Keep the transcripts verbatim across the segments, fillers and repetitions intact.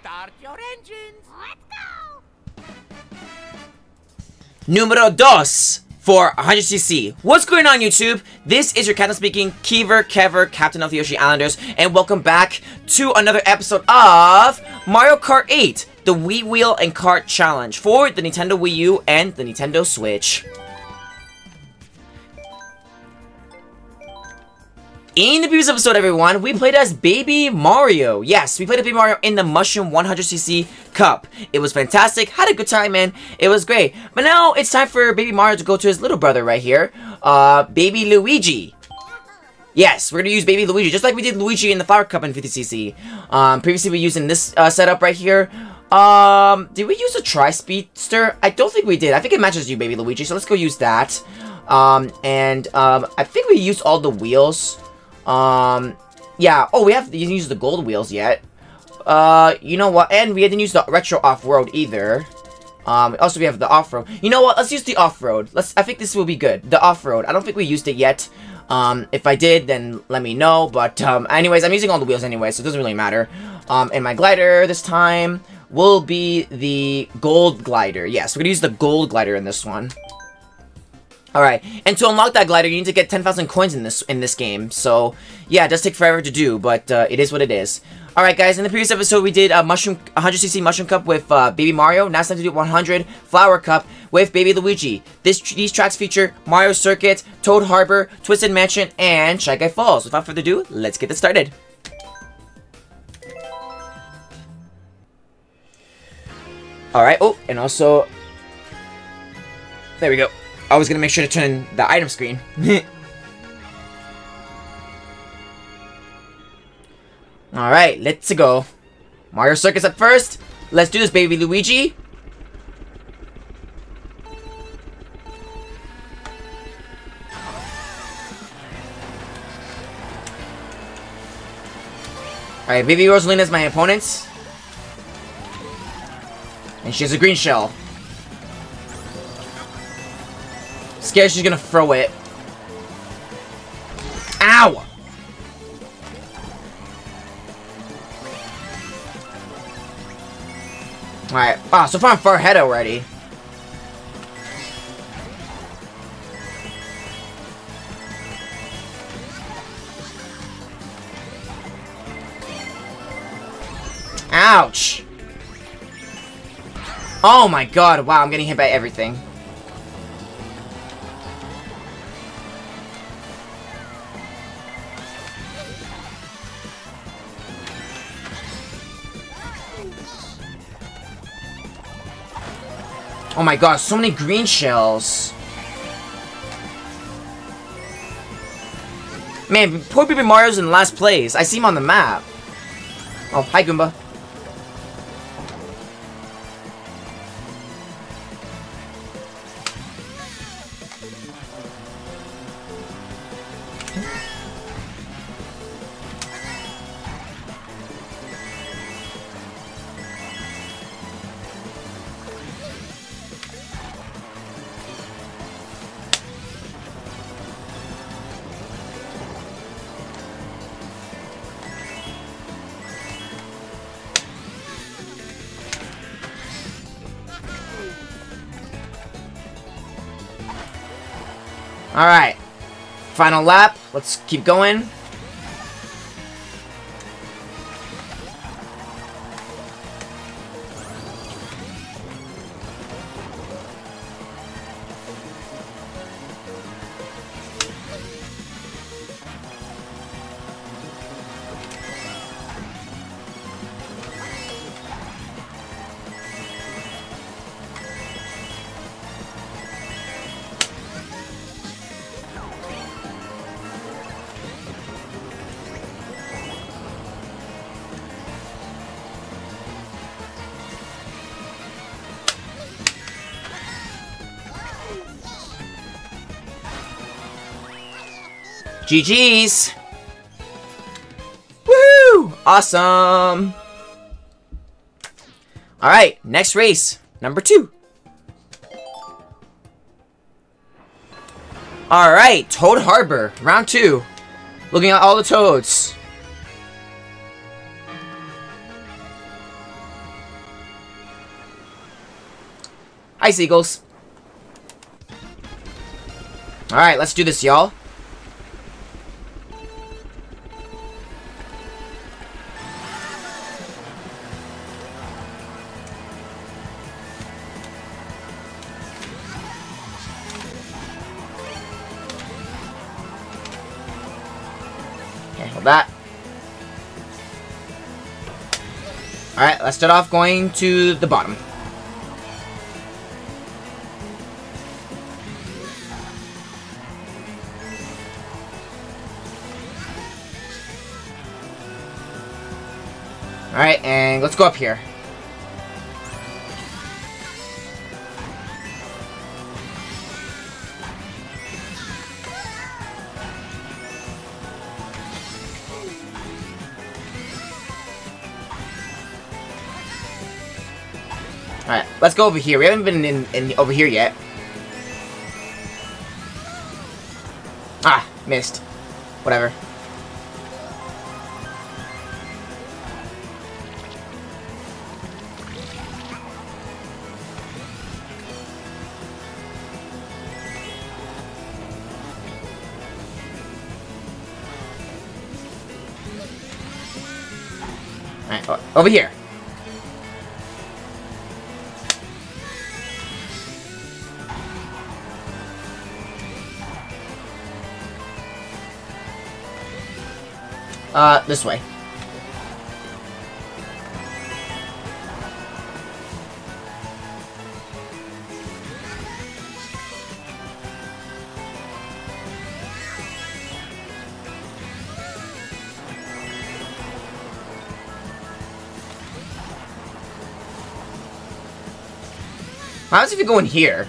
Start your engines. Let's go. Numero dos for one hundred c c. What's going on, YouTube? This is your captain speaking, Kever Kever, captain of the Yoshi Islanders, and welcome back to another episode of Mario Kart eight, the Wii Wheel and Kart Challenge for the Nintendo Wii U and the Nintendo Switch. In the previous episode, everyone, we played as Baby Mario. Yes, we played as Baby Mario in the Mushroom one hundred c c Cup. It was fantastic. Had a good time, man. It was great. But now it's time for Baby Mario to go to his little brother right here, uh, Baby Luigi. Yes, we're gonna use Baby Luigi, just like we did Luigi in the Flower Cup in fifty c c. Um, previously, we used in this uh, setup right here. Um, did we use a Tri-Speedster? I don't think we did. I think it matches you, Baby Luigi. So let's go use that. Um, and um, I think we used all the wheels. Um, yeah, oh, we haven't used the gold wheels yet. Uh, you know what, and we didn't use the retro off-road either. Um, also we have the off-road. You know what, let's use the off-road. Let's, I think this will be good, the off-road. I don't think we used it yet. Um, if I did, then let me know, but, um, anyways, I'm using all the wheels anyway, so it doesn't really matter. Um, and my glider this time will be the gold glider. Yes, we're gonna use the gold glider in this one. Alright, and to unlock that glider, you need to get ten thousand coins in this in this game. So, yeah, it does take forever to do, but uh, it is what it is. Alright, guys, in the previous episode, we did a mushroom one hundred c c Mushroom Cup with uh, Baby Mario. Now it's time to do one hundred Flower Cup with Baby Luigi. This, these tracks feature Mario Circuit, Toad Harbor, Twisted Mansion, and Shy Guy Falls. Without further ado, let's get this started. Alright, oh, and also... there we go. I was gonna make sure to turn the item screen. Alright, let's go. Mario Circuit's up first. Let's do this, Baby Luigi. Alright, Baby Rosalina is my opponent. And she has a green shell. Scared she's gonna throw it. Ow! Alright. Wow, so far I'm far ahead already. Ouch! Oh my god, wow, I'm getting hit by everything. Oh my gosh, so many green shells. Man, poor Baby Mario's in last place. I see him on the map. Oh, hi Goomba. Alright, final lap. Let's keep going. G G's! Woohoo! Awesome! Alright, next race, number two. Alright, Toad Harbor, round two. Looking at all the toads. Hi, seagulls. Alright, let's do this, y'all. Okay, hold that. Alright, let's start off going to the bottom. Alright, and let's go up here. Alright, let's go over here. We haven't been in, in over here yet. Ah, missed. Whatever. Alright, over here. Uh, this way. How's if you go in here?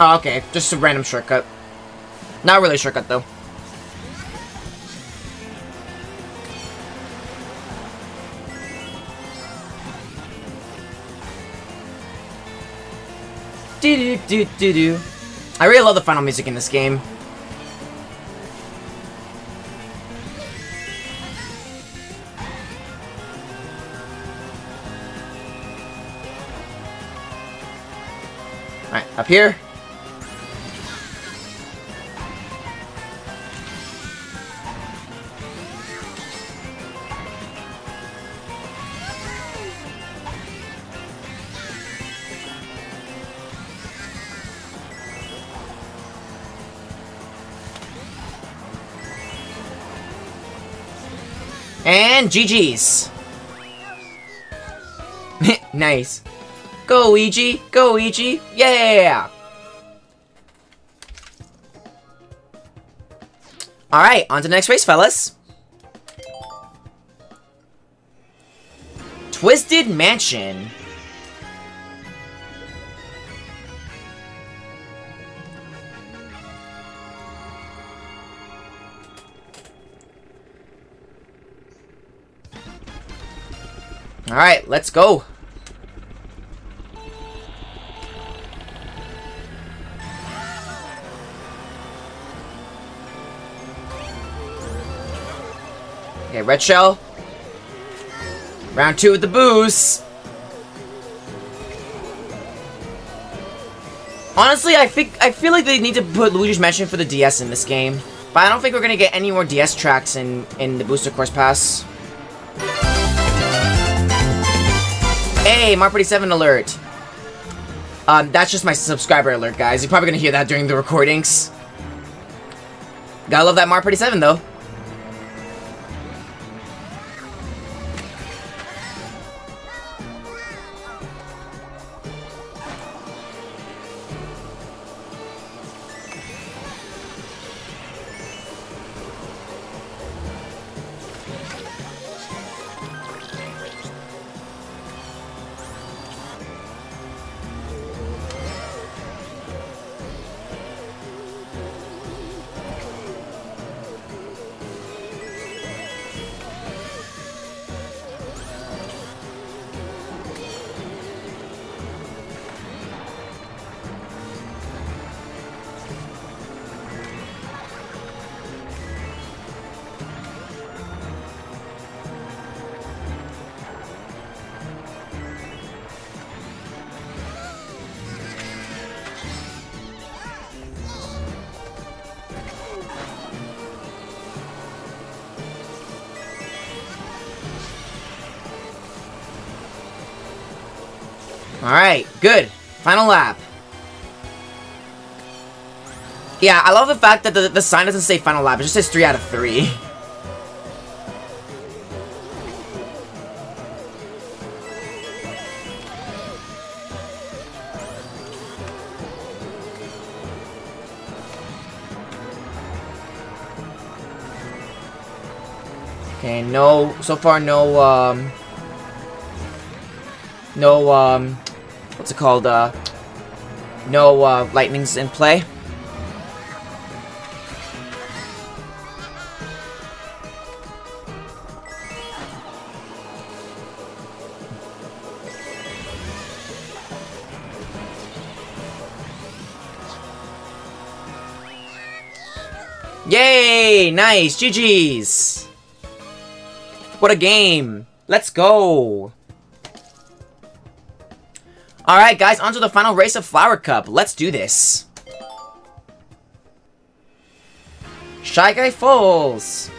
Oh, okay. Just a random shortcut. Not really a shortcut, though. Do-do-do-do-do. I really love the final music in this game. Alright, up here. And G G's. Nice. Go, Luigi. Go, Luigi. Yeah. All right, on to the next race, fellas. Twisted Mansion. All right, let's go. Okay, red shell. Round two with the boost. Honestly, I think I feel like they need to put Luigi's Mansion for the D S in this game, but I don't think we're gonna get any more D S tracks in in the Booster Course Pass. Hey, M A R thirty-seven alert. Um, that's just my subscriber alert, guys. You're probably gonna hear that during the recordings. Gotta love that M A R thirty-seven, though. Alright, good. Final lap. Yeah, I love the fact that the, the sign doesn't say final lap. It just says three out of three. Okay, no, so far no, um, no, um, what's it called, uh, no, uh, lightnings in play. Yay! Nice! G G's! What a game! Let's go! Alright guys, on to the final race of Flower Cup. Let's do this. Shy Guy Falls!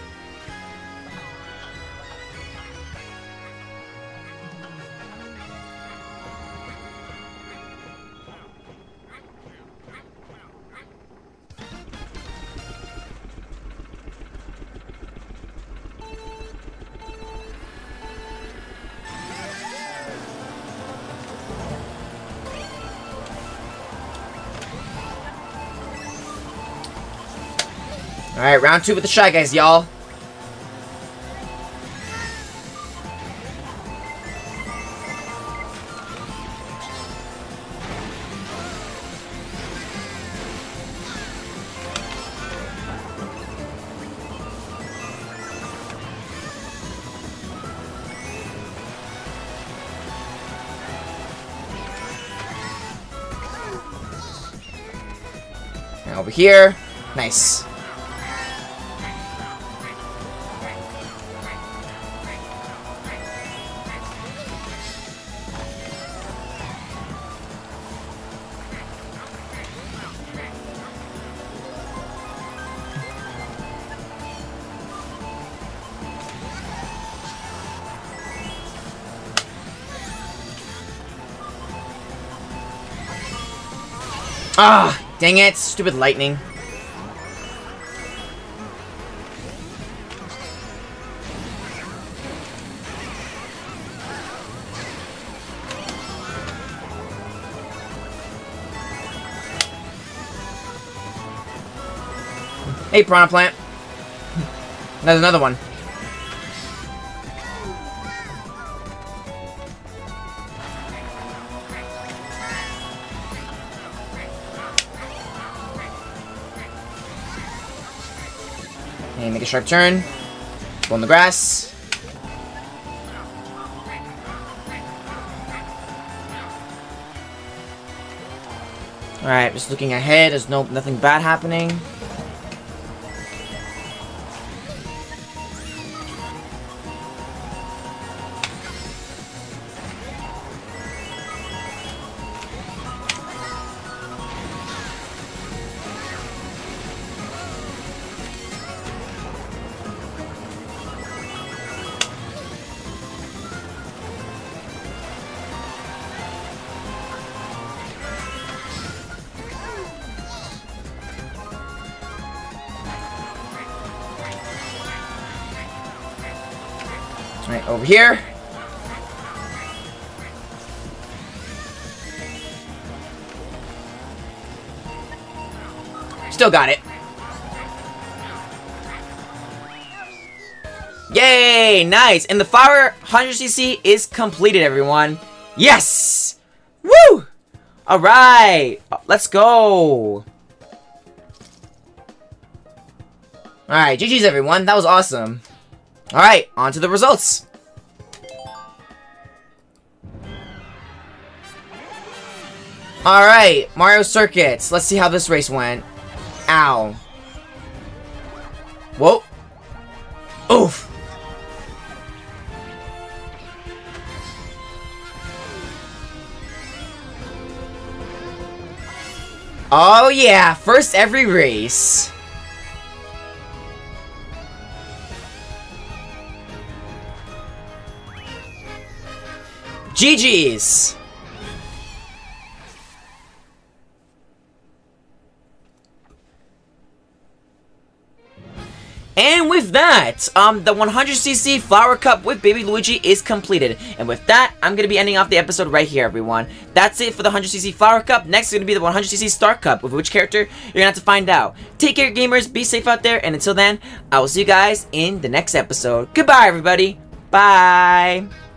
Alright, round two with the Shy Guys, y'all. Now over here. Nice. Ah, dang it, stupid lightning. Hey, Piranha plant. There's another one. Make a sharp turn. Go in the grass. Alright, just looking ahead. There's no nothing bad happening. Right, over here. Still got it. Yay! Nice! And the Flower one hundred c c is completed, everyone. Yes! Woo! Alright! Let's go! Alright, G G's everyone. That was awesome. Alright, on to the results. Alright, Mario Circuit. Let's see how this race went. Ow. Whoa. Oof. Oh yeah, first every race. G G's! And with that, um, the one hundred c c Flower Cup with Baby Luigi is completed. And with that, I'm going to be ending off the episode right here, everyone. That's it for the one hundred c c Flower Cup. Next is going to be the one hundred c c Star Cup, with which character you're going to have to find out. Take care, gamers. Be safe out there. And until then, I will see you guys in the next episode. Goodbye, everybody. Bye.